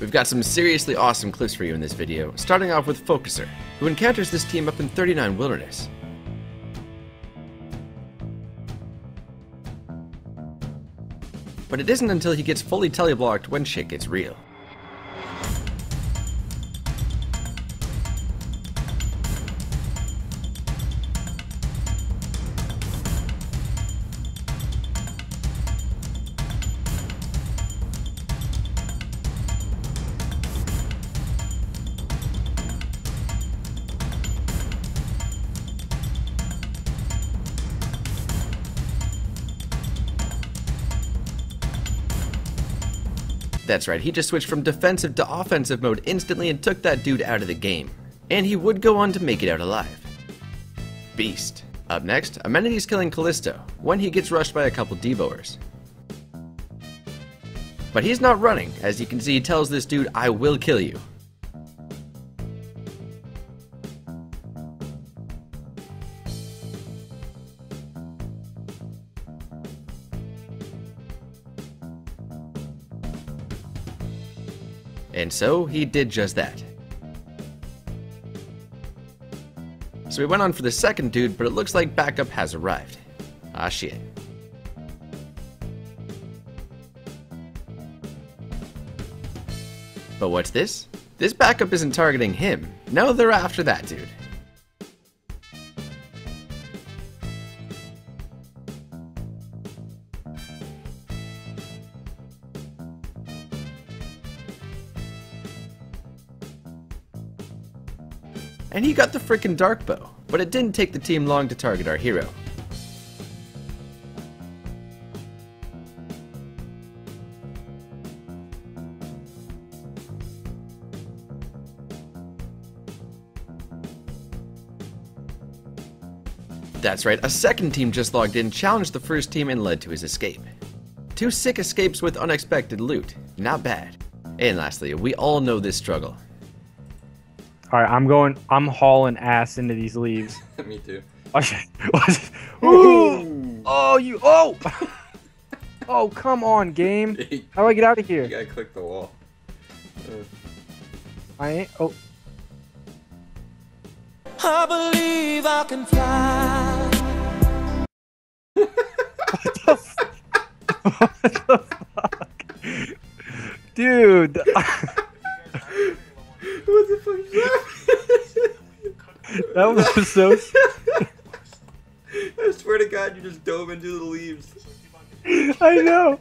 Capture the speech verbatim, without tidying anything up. We've got some seriously awesome clips for you in this video, starting off with Focuser, who encounters this team up in thirty-nine Wilderness. But it isn't until he gets fully teleblocked when shit gets real. That's right, he just switched from defensive to offensive mode instantly and took that dude out of the game. And he would go on to make it out alive. Beast. Up next, Amenities killing Callisto, when he gets rushed by a couple Devoers. But he's not running, as you can see he tells this dude, "I will kill you." And so, he did just that. So we went on for the second dude, but it looks like backup has arrived. Ah shit. But what's this? This backup isn't targeting him. No, they're after that dude. And he got the frickin' dark bow, but it didn't take the team long to target our hero. That's right, a second team just logged in, challenged the first team, and led to his escape. Two sick escapes with unexpected loot, not bad. And lastly, we all know this struggle. All right, I'm going. I'm hauling ass into these leaves. Me too. Ooh. Oh, you. Oh. Oh, come on, game. How do I get out of here? You gotta click the wall. I ain't. Oh. I believe I can fly. What the fuck? What the fuck, dude? What the fuck is that? That was so... I swear to God, you just dove into the leaves. I know.